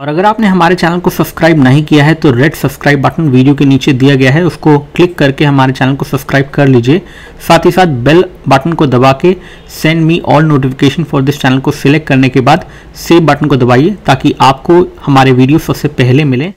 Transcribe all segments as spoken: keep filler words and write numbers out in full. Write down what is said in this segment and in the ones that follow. और अगर आपने हमारे चैनल को सब्सक्राइब नहीं किया है तो रेड सब्सक्राइब बटन वीडियो के नीचे दिया गया है, उसको क्लिक करके हमारे चैनल को सब्सक्राइब कर लीजिए। साथ ही साथ बेल बटन को दबा के send me all notification for this channel को सिलेक्ट करने के बाद सेव बटन को दबाइए ताकि आपको हमारे वीडियो सबसे पहले मिले।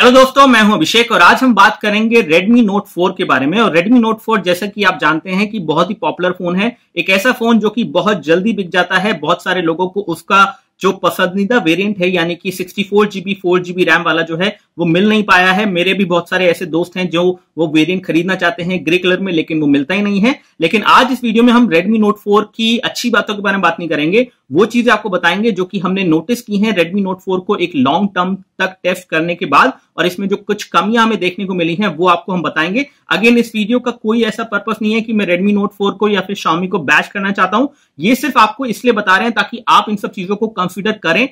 हेलो दोस्तों, मैं हूं अभिषेक और आज हम बात करेंगे Redmi Note फोर के बारे में। और Redmi Note फोर जैसा कि आप जानते हैं कि बहुत ही पॉपुलर फोन है, एक ऐसा फोन जो कि बहुत जल्दी बिक जाता है। बहुत सारे लोगों को उसका जो पसंदीदा वेरिएंट है यानी कि sixty four GB four GB RAM वाला जो है वो मिल नहीं पाया है। मेरे भी बहुत सारे ऐसे दोस्त हैं जो वो वेरिएंट खरीदना चाहते हैं ग्रे कलर में, लेकिन वो मिलता ही नहीं है। लेकिन आज इस वीडियो में हम Redmi Note फोर की अच्छी बातों के बारे में बात नहीं करेंगे, वो चीजें आपको बताएंगे जो कि हमने नोटिस की हैं Redmi Note फोर को एक लॉन्ग टर्म तक टेस्ट करने के बाद, और इसमें जो कुछ कमियां हमें देखने को मिली हैं वो आपको हम बताएंगे। अगेन, इस वीडियो का कोई ऐसा पर्पस नहीं है कि मैं Redmi Note फोर को या फिर Xiaomi को बैश करना चाहता हूं। ये सिर्फ आपको इसलिए बता रहे हैं ताकि आप इन सब चीजों को कंसीडर करें।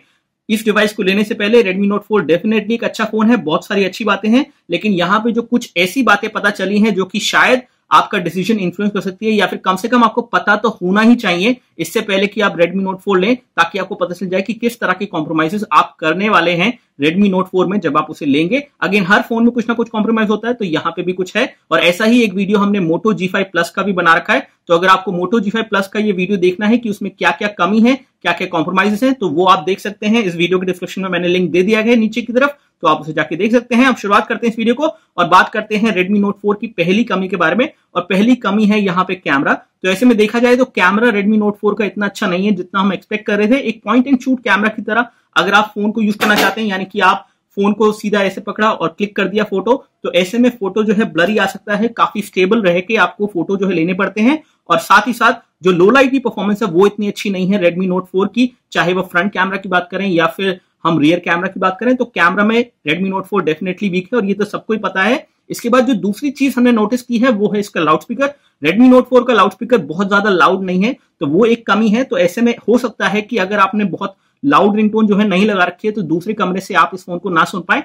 इस डिवाइस को लेने से पहले Redmi Note फोर डेफिनेटली एक अच्छा फोन है, बहुत सारी अच्छी बातें हैं, लेकिन यहां पे जो कुछ ऐसी बातें पता चली हैं जो कि शायद आपका डिसीजन इन्फ्लुएंस कर सकती है, या फिर कम से कम आपको पता तो होना ही चाहिए इससे पहले कि आप Redmi Note फोर लें, ताकि आपको पता चल जाए कि किस तरह के कॉम्प्रोमाइजेस आप करने वाले हैं Redmi Note फोर में जब आप उसे लेंगे। अगेन, हर फोन में कुछ ना कुछ कॉम्प्रोमाइज होता है, तो यहाँ पे भी कुछ है। और ऐसा ही एक वीडियो हमने Moto जी फाइव Plus का भी बना रखा है, तो अगर आपको Moto जी फाइव Plus का ये वीडियो देखना है कि उसमें क्या क्या कमी है, क्या क्या कॉम्प्रोमाइजेस हैं, तो वो आप देख सकते हैं। इस वीडियो के डिस्क्रिप्शन में मैंने लिंक दे दिया है नीचे की तरफ, तो आप उसे जाके देख सकते हैं। अब शुरुआत करते हैं इस वीडियो को और बात करते हैं Redmi Note फोर की पहली कमी के बारे में। और पहली कमी है यहाँ पे कैमरा। तो ऐसे में देखा जाए तो कैमरा Redmi Note फोर का इतना अच्छा नहीं है जितना हम एक्सपेक्ट कर रहे थे। एक पॉइंट एंड शूट कैमरा की तरह अगर आप फोन को यूज करना चाहते हैं, यानी कि आप फोन को सीधा ऐसे पकड़ा और क्लिक कर दिया फोटो, तो ऐसे में फोटो जो है ब्लरी आ सकता है। काफी स्टेबल रह के आपको फोटो जो है लेने पड़ते हैं। और साथ ही साथ जो लो लाइट की परफॉर्मेंस है वो इतनी अच्छी नहीं है Redmi Note फोर की, चाहे वो फ्रंट कैमरा की बात करें या फिर हम रियर कैमरा की बात करें। तो कैमरा में Redmi Note four definitely weak है और ये तो सबको ही पता है। इसके बाद जो दूसरी चीज हमने नोटिस की है वो है इसका लाउडस्पीकर। Redmi Note फोर का लाउडस्पीकर बहुत ज्यादा लाउड नहीं है, तो वो एक कमी है। तो ऐसे में हो सकता है कि अगर आपने बहुत लाउड रिंगटोन जो है नहीं लगा रखी है तो दूसरे कमरे से आप इस फोन को ना सुन पाए।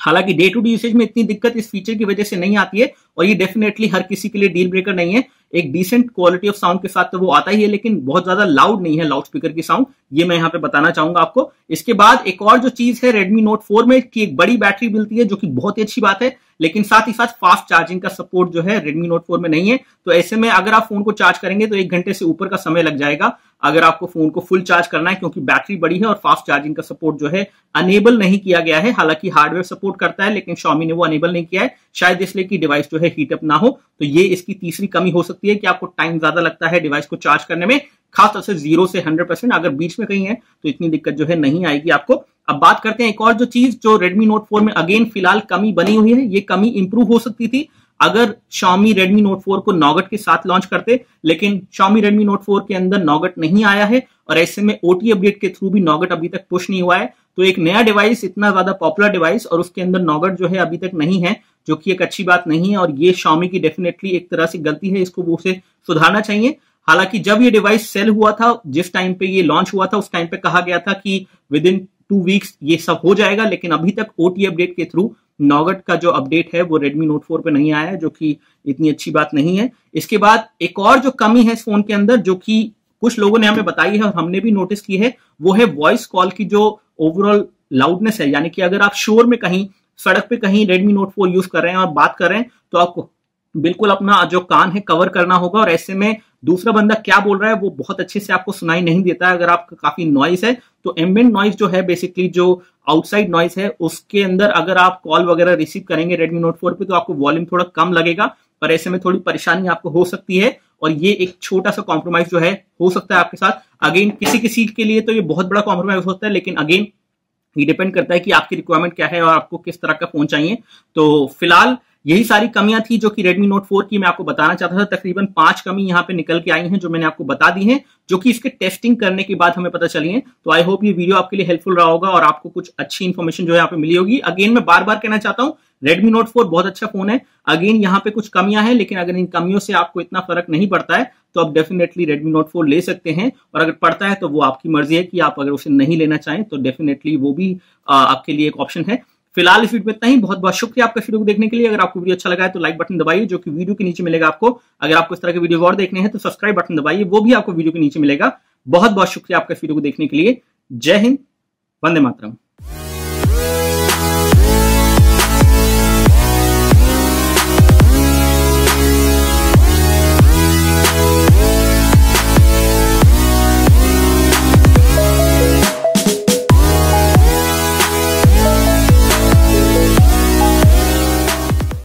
हालांकि डे टू डे यूसेज में इतनी दिक्कत इस फीचर की वजह से नहीं आती है, और ये डेफिनेटली हर किसी के लिए डील ब्रेकर नहीं है। एक डिसेंट क्वालिटी ऑफ साउंड के साथ तो वो आता ही है, लेकिन बहुत ज्यादा लाउड नहीं है लाउडस्पीकर की साउंड, ये मैं यहाँ पे बताना चाहूंगा आपको। इसके बाद एक और जो चीज है Redmi Note फोर में कि एक बड़ी बैटरी मिलती है, जो कि बहुत ही अच्छी बात है, लेकिन साथ ही साथ फास्ट चार्जिंग का सपोर्ट जो है Redmi Note फोर में नहीं है। तो ऐसे में अगर आप फोन को चार्ज करेंगे तो एक घंटे से ऊपर का समय लग जाएगा अगर आपको फोन को फुल चार्ज करना है, क्योंकि बैटरी बड़ी है और फास्ट चार्जिंग का सपोर्ट जो है अनेबल नहीं किया गया है। हालांकि हार्डवेयर सपोर्ट करता है लेकिन Xiaomi ने वो अनेबल नहीं किया है, शायद इसलिए कि डिवाइस जो है हीटअप ना हो। तो ये इसकी तीसरी कमी हो सकती है कि आपको टाइम ज्यादा लगता है डिवाइस को चार्ज करने में, खासतौर से जीरो से हंड्रेड परसेंट अगर बीच में कहीं है तो इतनी दिक्कत जो है नहीं आएगी आपको। अब बात करते हैं एक और जो चीज जो Redmi Note फोर में अगेन फिलहाल कमी बनी हुई है। ये कमी इंप्रूव हो सकती थी अगर Xiaomi Redmi Note फोर को नॉगट के साथ लॉन्च करते, लेकिन Xiaomi Redmi Note फोर के अंदर नॉगट नहीं आया है और ऐसे में ओटी अपडेट के थ्रू भी नॉगट अभी तक पुश नहीं हुआ है। तो एक नया डिवाइस, इतना ज्यादा पॉपुलर डिवाइस, और उसके अंदर नॉगट जो है अभी तक नहीं है, जो कि एक अच्छी बात नहीं है। और ये Xiaomi की डेफिनेटली एक तरह से गलती है, इसको वो उसे सुधारना चाहिए। हालांकि जब ये डिवाइस सेल हुआ था, जिस टाइम पे ये लॉन्च हुआ था, उस टाइम पे कहा गया था कि विद इन टू वीक्स ये सब हो जाएगा, लेकिन अभी तक ओटी अपडेट के थ्रू नॉगट का जो अपडेट है वो Redmi Note फोर पे नहीं आया है, जो कि इतनी अच्छी बात नहीं है। इसके बाद एक और जो कमी है इस फोन के अंदर जो कि कुछ लोगों ने हमें बताई है और हमने भी नोटिस की है, वो है वॉइस कॉल की जो ओवरऑल लाउडनेस है। यानी कि अगर आप शोर में कहीं सड़क पे कहीं Redmi Note फोर यूज कर रहे हैं और बात कर रहे हैं तो आपको बिल्कुल अपना जो कान है कवर करना होगा, और ऐसे में दूसरा बंदा क्या बोल रहा है वो बहुत अच्छे से आपको सुनाई नहीं देता है। अगर आपका काफी नॉइस है तो एम्बिएंट नॉइस जो है, बेसिकली जो आउटसाइड नॉइस है, उसके अंदर अगर आप कॉल वगैरह रिसीव करेंगे Redmi Note फोर पे तो आपको वॉल्यूम थोड़ा कम लगेगा और ऐसे में थोड़ी परेशानी आपको हो सकती है। और ये एक छोटा सा कॉम्प्रोमाइज जो है हो सकता है आपके साथ। अगेन, किसी किसी के लिए तो ये बहुत बड़ा कॉम्प्रोमाइज होता है, लेकिन अगेन ये डिपेंड करता है कि आपकी रिक्वायरमेंट क्या है और आपको किस तरह का फोन चाहिए। तो फिलहाल यही सारी कमियां थी जो कि Redmi Note फोर की मैं आपको बताना चाहता था। तकरीबन पांच कमी यहाँ पे निकल के आई हैं जो मैंने आपको बता दी हैं, जो कि इसके टेस्टिंग करने के बाद हमें पता चली हैं। तो आई होप ये वीडियो आपके लिए हेल्पफुल रहा होगा और आपको कुछ अच्छी इन्फॉर्मेशन जो है यहाँ पे मिली होगी। अगेन, मैं बार बार कहना चाहता हूँ Redmi Note फोर बहुत अच्छा फोन है। अगेन, यहाँ पे कुछ कमियां हैं, लेकिन अगर इन कमियों से आपको इतना फर्क नहीं पड़ता है तो आप डेफिनेटली Redmi Note फोर ले सकते हैं। और अगर पड़ता है तो वो आपकी मर्जी है कि आप अगर उसे नहीं लेना चाहें तो डेफिनेटली वो भी आपके लिए एक ऑप्शन है। फिलहाल इस वीडियो में इतना ही। बहुत बहुत शुक्रिया आपका वीडियो को देखने के लिए। अगर आपको वीडियो अच्छा लगा है तो लाइक बटन दबाइए जो कि वीडियो के नीचे मिलेगा आपको। अगर आपको इस तरह के वीडियो और देखने हैं तो सब्सक्राइब बटन दबाइए, वो भी आपको वीडियो के नीचे मिलेगा। बहुत बहुत शुक्रिया आपका वीडियो को देखने के लिए। जय हिंद, वंदे मातरम।